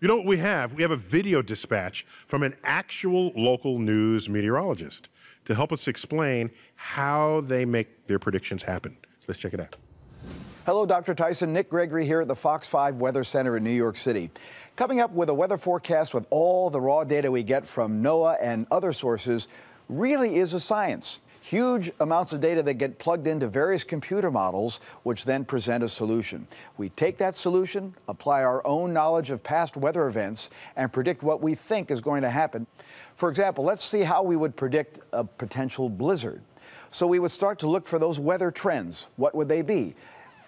You know what we have? We have a video dispatch from an actual local news meteorologist to help us explain how they make their predictions happen. Let's check it out. Hello, Dr. Tyson. Nick Gregory here at the Fox 5 Weather Center in New York City. Coming up with a weather forecast with all the raw data we get from NOAA and other sources really is a science. Huge amounts of data that get plugged into various computer models, which then present a solution. We take that solution, apply our own knowledge of past weather events, and predict what we think is going to happen. For example, let's see how we would predict a potential blizzard. So we would start to look for those weather trends. What would they be?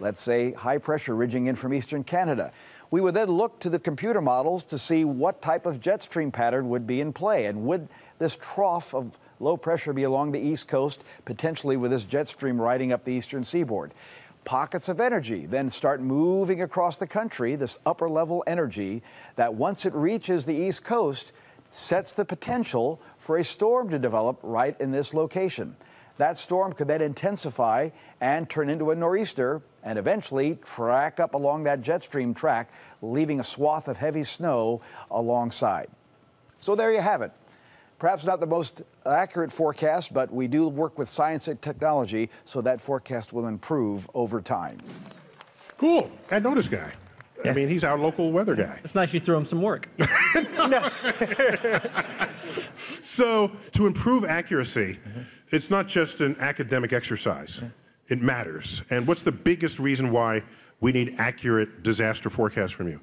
Let's say high pressure ridging in from eastern Canada. We would then look to the computer models to see what type of jet stream pattern would be in play, and would this trough of low pressure be along the East Coast, potentially with this jet stream riding up the eastern seaboard. Pockets of energy then start moving across the country, this upper level energy that once it reaches the East Coast, sets the potential for a storm to develop right in this location. That storm could then intensify and turn into a nor'easter and eventually track up along that jet stream track, leaving a swath of heavy snow alongside. So there you have it. Perhaps not the most accurate forecast, but we do work with science and technology, so that forecast will improve over time. Cool. I know this guy. Yeah. I mean, he's our local weather guy. It's nice you threw him some work. So to improve accuracy, it's not just an academic exercise. It matters. And what's the biggest reason why we need accurate disaster forecasts from you?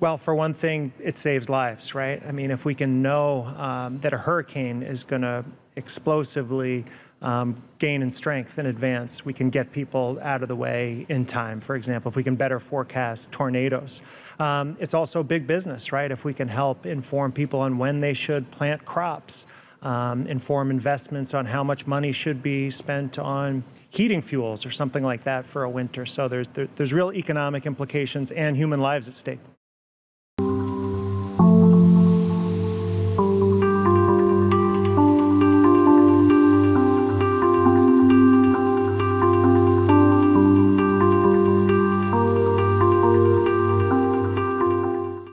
Well, for one thing, it saves lives, right? I mean, if we can know that a hurricane is going to explosively gain in strength in advance, we can get people out of the way in time. For example, if we can better forecast tornadoes. It's also big business, right? If we can help inform people on when they should plant crops, inform investments on how much money should be spent on heating fuels or something like that for a winter. So there's real economic implications and human lives at stake.